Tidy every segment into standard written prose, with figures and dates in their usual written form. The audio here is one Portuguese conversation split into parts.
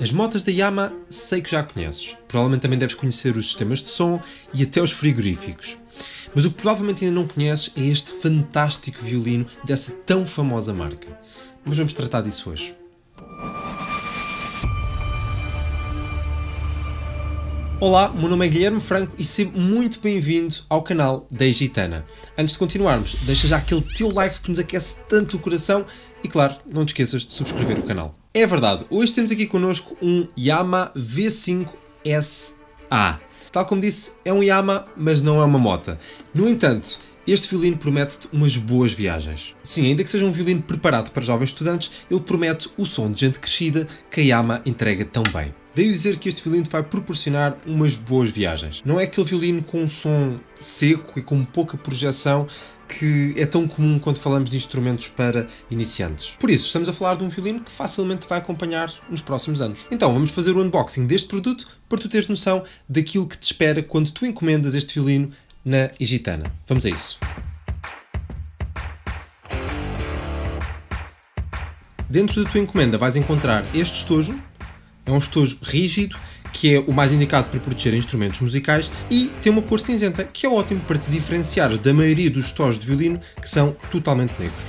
As motas da Yamaha sei que já conheces, provavelmente também deves conhecer os sistemas de som e até os frigoríficos. Mas o que provavelmente ainda não conheces é este fantástico violino dessa tão famosa marca. Mas vamos tratar disso hoje. Olá, meu nome é Guilherme Franco e seja muito bem-vindo ao canal da EGITANA. Antes de continuarmos, deixa já aquele teu like que nos aquece tanto o coração e, claro, não te esqueças de subscrever o canal. É verdade, hoje temos aqui connosco um Yamaha V5 SA. Tal como disse, é um Yamaha, mas não é uma mota. No entanto, este violino promete-te umas boas viagens. Sim, ainda que seja um violino preparado para jovens estudantes, ele promete o som de gente crescida que a Yamaha entrega tão bem. Devo dizer que este violino vai proporcionar umas boas viagens. Não é aquele violino com um som seco e com pouca projeção que é tão comum quando falamos de instrumentos para iniciantes. Por isso, estamos a falar de um violino que facilmente vai acompanhar nos próximos anos. Então, vamos fazer o unboxing deste produto para tu teres noção daquilo que te espera quando tu encomendas este violino na EGITANA. Vamos a isso. Dentro da tua encomenda vais encontrar este estojo. É um estojo rígido, que é o mais indicado para proteger instrumentos musicais e tem uma cor cinzenta, que é ótimo para te diferenciar da maioria dos estojos de violino, que são totalmente negros.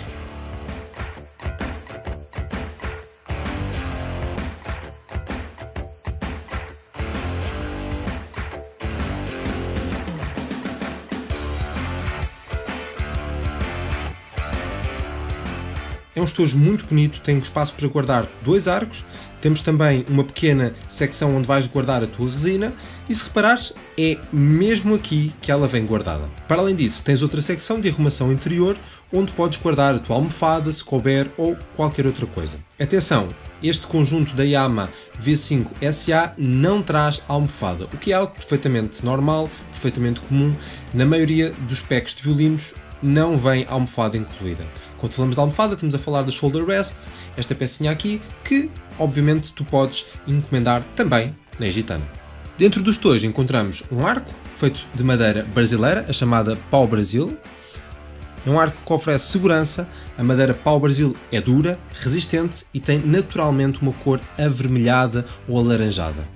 É um estojo muito bonito, tem espaço para guardar dois arcos, temos também uma pequena secção onde vais guardar a tua resina e, se reparares, é mesmo aqui que ela vem guardada. Para além disso, tens outra secção de arrumação interior, onde podes guardar a tua almofada, se couber, ou qualquer outra coisa. Atenção, este conjunto da Yamaha V5 SA não traz almofada, o que é algo perfeitamente normal, perfeitamente comum. Na maioria dos packs de violinos não vem almofada incluída. Quando falamos de almofada, estamos a falar das shoulder rests, esta pecinha aqui, que obviamente tu podes encomendar também na EGITANA. Dentro do estojo encontramos um arco feito de madeira brasileira, a chamada pau-brasil. É um arco que oferece segurança, a madeira pau-brasil é dura, resistente e tem naturalmente uma cor avermelhada ou alaranjada.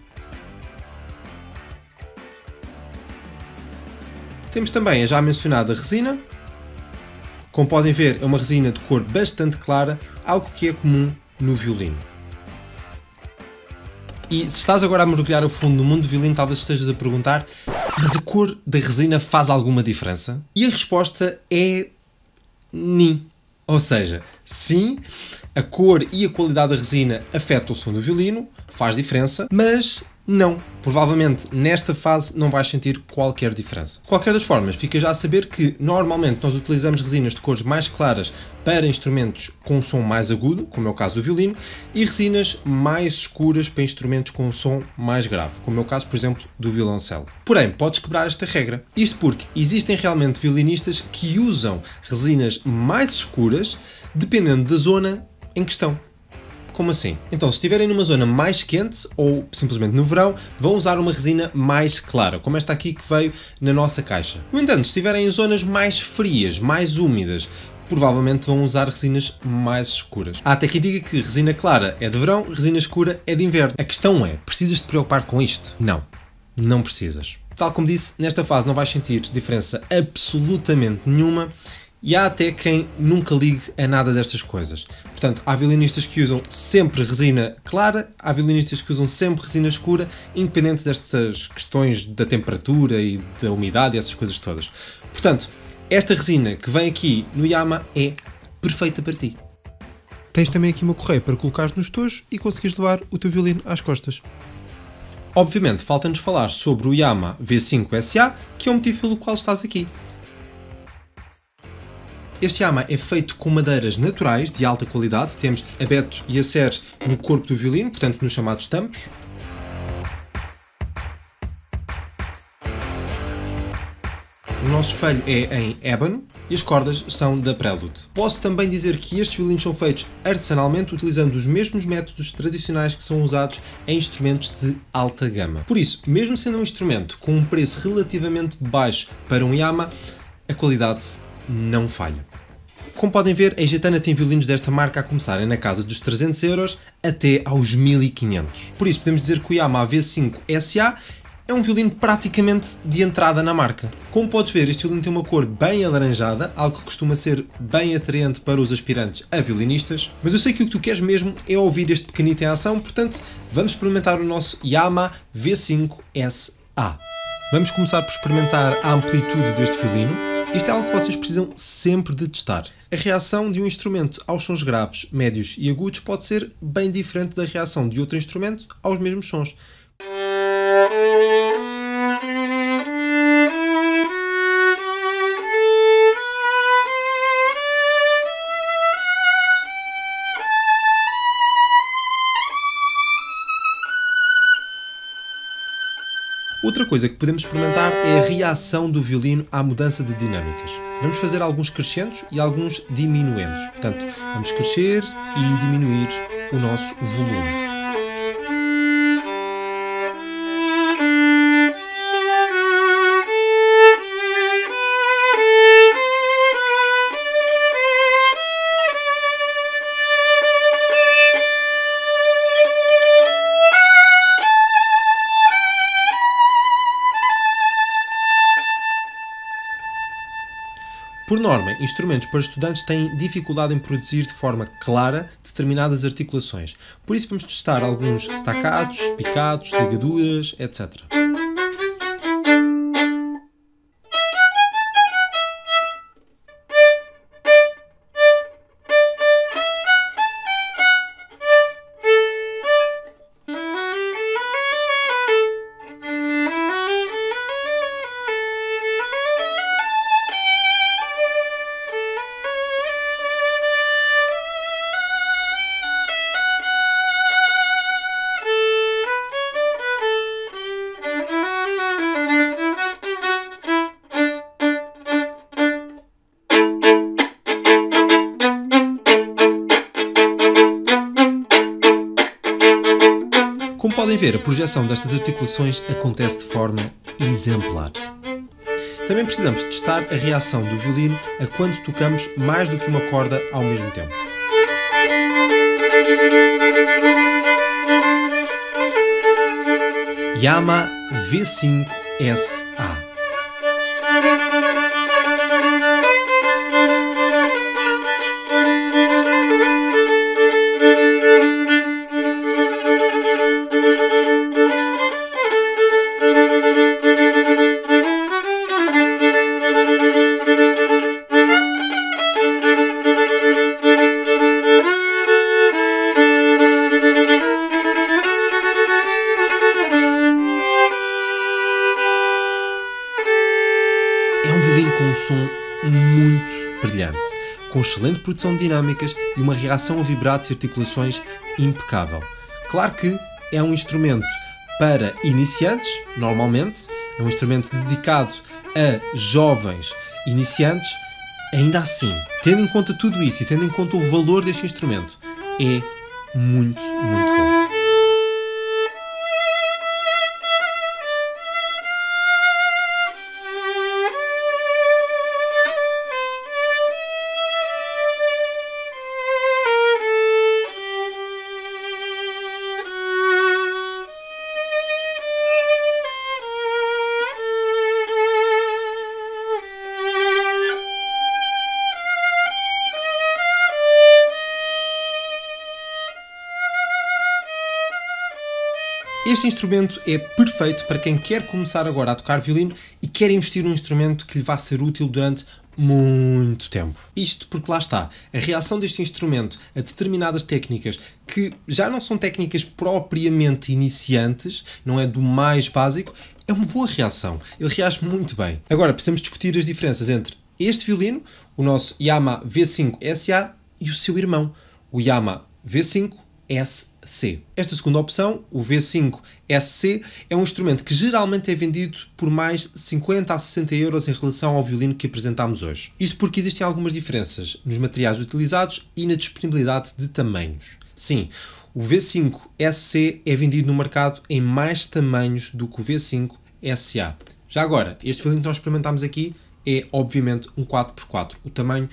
Temos também a já mencionada resina. Como podem ver, é uma resina de cor bastante clara, algo que é comum no violino. E se estás agora a mergulhar a fundo no mundo do violino, talvez estejas a perguntar: mas a cor da resina faz alguma diferença? E a resposta é sim. Ou seja, sim, a cor e a qualidade da resina afetam o som do violino, faz diferença, mas não, provavelmente nesta fase não vais sentir qualquer diferença. De qualquer das formas, fica já a saber que normalmente nós utilizamos resinas de cores mais claras para instrumentos com som mais agudo, como é o caso do violino, e resinas mais escuras para instrumentos com som mais grave, como é o caso, por exemplo, do violoncelo. Porém, podes quebrar esta regra. Isto porque existem realmente violinistas que usam resinas mais escuras dependendo da zona em questão. Como assim? Então, se estiverem numa zona mais quente ou simplesmente no verão, vão usar uma resina mais clara, como esta aqui que veio na nossa caixa. No entanto, se estiverem em zonas mais frias, mais úmidas, provavelmente vão usar resinas mais escuras. Há até quem diga que resina clara é de verão, resina escura é de inverno. A questão é, precisas te preocupar com isto? Não, não precisas. Tal como disse, nesta fase não vais sentir diferença absolutamente nenhuma. E há até quem nunca ligue a nada destas coisas. Portanto, há violinistas que usam sempre resina clara, há violinistas que usam sempre resina escura, independente destas questões da temperatura e da umidade e essas coisas todas. Portanto, esta resina que vem aqui no Yamaha é perfeita para ti. Tens também aqui uma correia para colocares nos tojos e conseguires levar o teu violino às costas. Obviamente, falta-nos falar sobre o Yamaha V5 SA, que é o motivo pelo qual estás aqui. Este Yamaha é feito com madeiras naturais de alta qualidade, temos abeto e acer no corpo do violino, portanto nos chamados tampos. O nosso espelho é em ébano e as cordas são da Prelude. Posso também dizer que estes violinos são feitos artesanalmente, utilizando os mesmos métodos tradicionais que são usados em instrumentos de alta gama. Por isso, mesmo sendo um instrumento com um preço relativamente baixo para um Yamaha, a qualidade não falha. Como podem ver, a EGITANA tem violinos desta marca a começarem na casa dos 300€ até aos 1500. Por isso podemos dizer que o Yamaha V5 SA é um violino praticamente de entrada na marca. Como podes ver, este violino tem uma cor bem alaranjada, algo que costuma ser bem atraente para os aspirantes a violinistas, mas eu sei que o que tu queres mesmo é ouvir este pequenito em ação, portanto vamos experimentar o nosso Yamaha V5 SA. Vamos começar por experimentar a amplitude deste violino. Isto é algo que vocês precisam sempre de testar. A reação de um instrumento aos sons graves, médios e agudos pode ser bem diferente da reação de outro instrumento aos mesmos sons. Outra coisa que podemos experimentar é a reação do violino à mudança de dinâmicas. Vamos fazer alguns crescendos e alguns diminuendos. Portanto, vamos crescer e diminuir o nosso volume. Por norma, instrumentos para estudantes têm dificuldade em produzir de forma clara determinadas articulações. Por isso vamos testar alguns staccatos, picatos, ligaduras, etc. Como podem ver, a projeção destas articulações acontece de forma exemplar. Também precisamos testar a reação do violino a quando tocamos mais do que uma corda ao mesmo tempo. Yamaha V5 SA. Um som muito brilhante, com excelente produção de dinâmicas e uma reação a vibratos e articulações impecável. Claro que é um instrumento para iniciantes, normalmente, é um instrumento dedicado a jovens iniciantes, ainda assim, tendo em conta tudo isso e tendo em conta o valor deste instrumento, é muito, muito bom. Este instrumento é perfeito para quem quer começar agora a tocar violino e quer investir num instrumento que lhe vá ser útil durante muito tempo. Isto porque lá está, a reação deste instrumento a determinadas técnicas que já não são técnicas propriamente iniciantes, não é do mais básico, é uma boa reação, ele reage muito bem. Agora precisamos discutir as diferenças entre este violino, o nosso Yamaha V5 SA e o seu irmão, o Yamaha V5 SC. Esta segunda opção, o V5 SC, é um instrumento que geralmente é vendido por mais 50 a 60€ em relação ao violino que apresentámos hoje. Isto porque existem algumas diferenças nos materiais utilizados e na disponibilidade de tamanhos. Sim, o V5 SC é vendido no mercado em mais tamanhos do que o V5 SA. Já agora, este violino que nós experimentámos aqui é obviamente um 4x4. O tamanho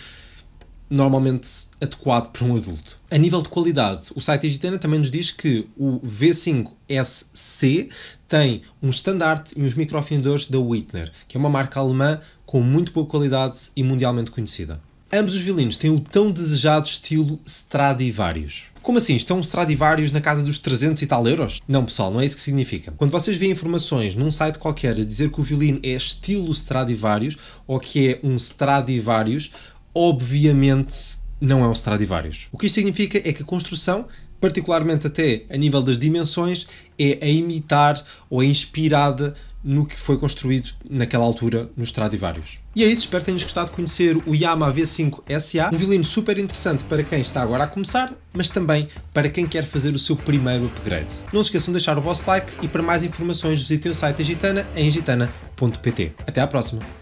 normalmente adequado para um adulto. A nível de qualidade, o site EGITANA também nos diz que o V5 SC tem um estandarte e uns microafinadores da Wittner, que é uma marca alemã com muito boa qualidade e mundialmente conhecida. Ambos os violinos têm o tão desejado estilo Stradivarius. Como assim? Estão um Stradivarius na casa dos 300 e tal euros? Não, pessoal, não é isso que significa. Quando vocês veem informações num site qualquer a dizer que o violino é estilo Stradivarius ou que é um Stradivarius, obviamente não é um Stradivarius. O que isto significa é que a construção, particularmente até a nível das dimensões, é a imitar ou é inspirada no que foi construído naquela altura nos Stradivarius. E é isso, espero que tenham gostado de conhecer o Yamaha V5 SA, um violino super interessante para quem está agora a começar, mas também para quem quer fazer o seu primeiro upgrade. Não se esqueçam de deixar o vosso like e para mais informações visitem o site EGITANA em EGITANA.pt. Até à próxima!